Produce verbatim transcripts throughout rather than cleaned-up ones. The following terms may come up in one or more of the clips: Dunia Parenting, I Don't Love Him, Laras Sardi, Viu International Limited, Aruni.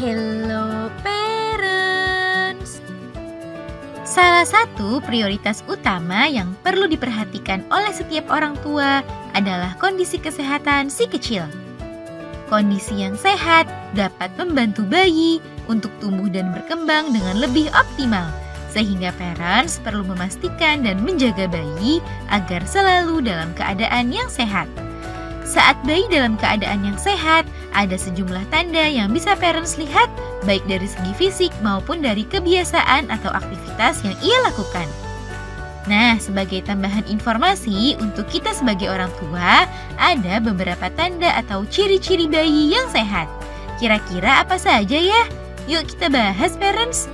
Hello Parents. Salah satu prioritas utama yang perlu diperhatikan oleh setiap orang tua adalah kondisi kesehatan si kecil. Kondisi yang sehat dapat membantu bayi untuk tumbuh dan berkembang dengan lebih optimal, sehingga parents perlu memastikan dan menjaga bayi agar selalu dalam keadaan yang sehat. Saat bayi dalam keadaan yang sehat, ada sejumlah tanda yang bisa parents lihat, baik dari segi fisik maupun dari kebiasaan atau aktivitas yang ia lakukan. Nah, sebagai tambahan informasi untuk kita sebagai orang tua, ada beberapa tanda atau ciri-ciri bayi yang sehat. Kira-kira apa saja ya? Yuk kita bahas, parents!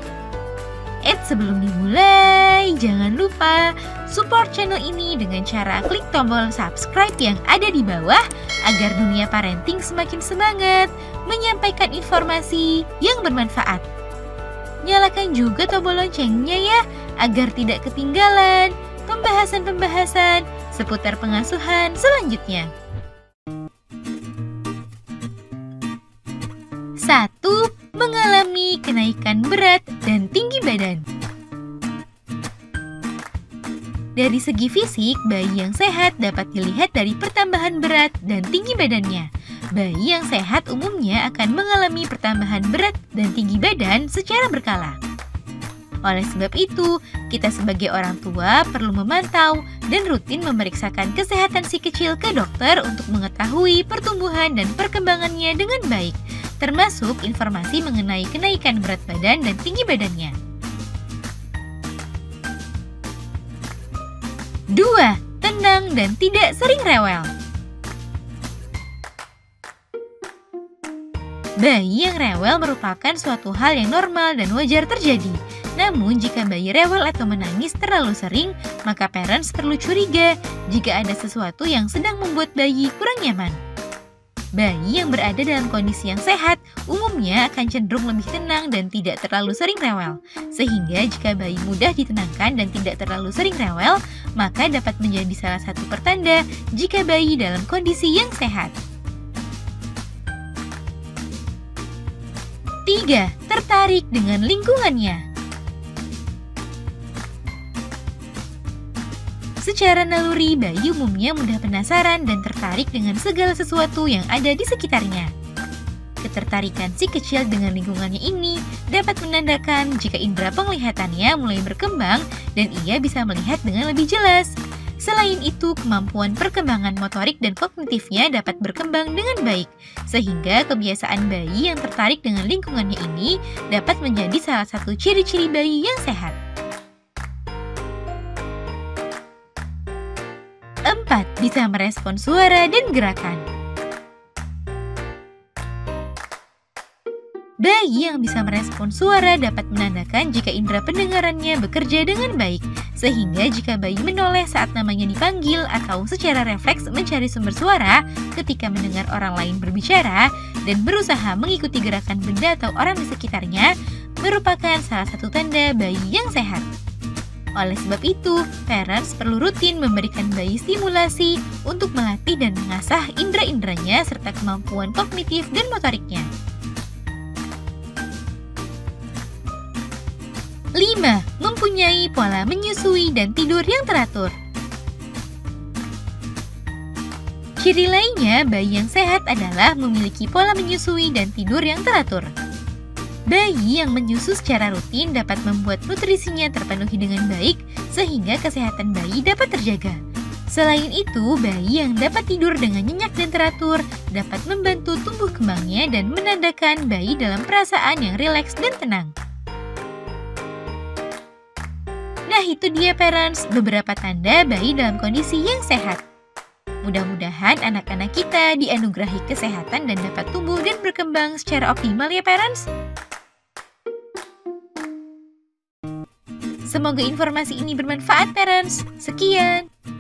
Eits, sebelum dimulai, jangan lupa support channel ini dengan cara klik tombol subscribe yang ada di bawah agar Dunia Parenting semakin semangat menyampaikan informasi yang bermanfaat. Nyalakan juga tombol loncengnya ya, agar tidak ketinggalan pembahasan-pembahasan seputar pengasuhan selanjutnya. Satu, mengalami kenaikan berat dan tinggi badan. Dari segi fisik, bayi yang sehat dapat dilihat dari pertambahan berat dan tinggi badannya. Bayi yang sehat umumnya akan mengalami pertambahan berat dan tinggi badan secara berkala. Oleh sebab itu, kita sebagai orang tua perlu memantau dan rutin memeriksakan kesehatan si kecil ke dokter untuk mengetahui pertumbuhan dan perkembangannya dengan baik, termasuk informasi mengenai kenaikan berat badan dan tinggi badannya. Dua. Tenang dan tidak sering rewel. Bayi yang rewel merupakan suatu hal yang normal dan wajar terjadi. Namun, jika bayi rewel atau menangis terlalu sering, maka parents perlu curiga jika ada sesuatu yang sedang membuat bayi kurang nyaman. Bayi yang berada dalam kondisi yang sehat umumnya akan cenderung lebih tenang dan tidak terlalu sering rewel. Sehingga jika bayi mudah ditenangkan dan tidak terlalu sering rewel, maka dapat menjadi salah satu pertanda jika bayi dalam kondisi yang sehat. Tiga. Tertarik dengan lingkungannya. Secara naluri, bayi umumnya mudah penasaran dan tertarik dengan segala sesuatu yang ada di sekitarnya. Ketertarikan si kecil dengan lingkungannya ini dapat menandakan jika indera penglihatannya mulai berkembang dan ia bisa melihat dengan lebih jelas. Selain itu, kemampuan perkembangan motorik dan kognitifnya dapat berkembang dengan baik, sehingga kebiasaan bayi yang tertarik dengan lingkungannya ini dapat menjadi salah satu ciri-ciri bayi yang sehat. Empat. Bisa merespon suara dan gerakan. Bayi yang bisa merespon suara dapat menandakan jika indera pendengarannya bekerja dengan baik, sehingga jika bayi menoleh saat namanya dipanggil atau secara refleks mencari sumber suara ketika mendengar orang lain berbicara dan berusaha mengikuti gerakan benda atau orang di sekitarnya, merupakan salah satu tanda bayi yang sehat. Oleh sebab itu, parents perlu rutin memberikan bayi stimulasi untuk melatih dan mengasah indera-inderanya serta kemampuan kognitif dan motoriknya. Lima. Mempunyai pola menyusui dan tidur yang teratur. Ciri lainnya bayi yang sehat adalah memiliki pola menyusui dan tidur yang teratur. Bayi yang menyusu secara rutin dapat membuat nutrisinya terpenuhi dengan baik, sehingga kesehatan bayi dapat terjaga. Selain itu, bayi yang dapat tidur dengan nyenyak dan teratur dapat membantu tumbuh kembangnya dan menandakan bayi dalam perasaan yang rileks dan tenang. Nah, itu dia parents, beberapa tanda bayi dalam kondisi yang sehat. Mudah-mudahan anak-anak kita dianugerahi kesehatan dan dapat tumbuh dan berkembang secara optimal ya parents. Semoga informasi ini bermanfaat, parents. Sekian.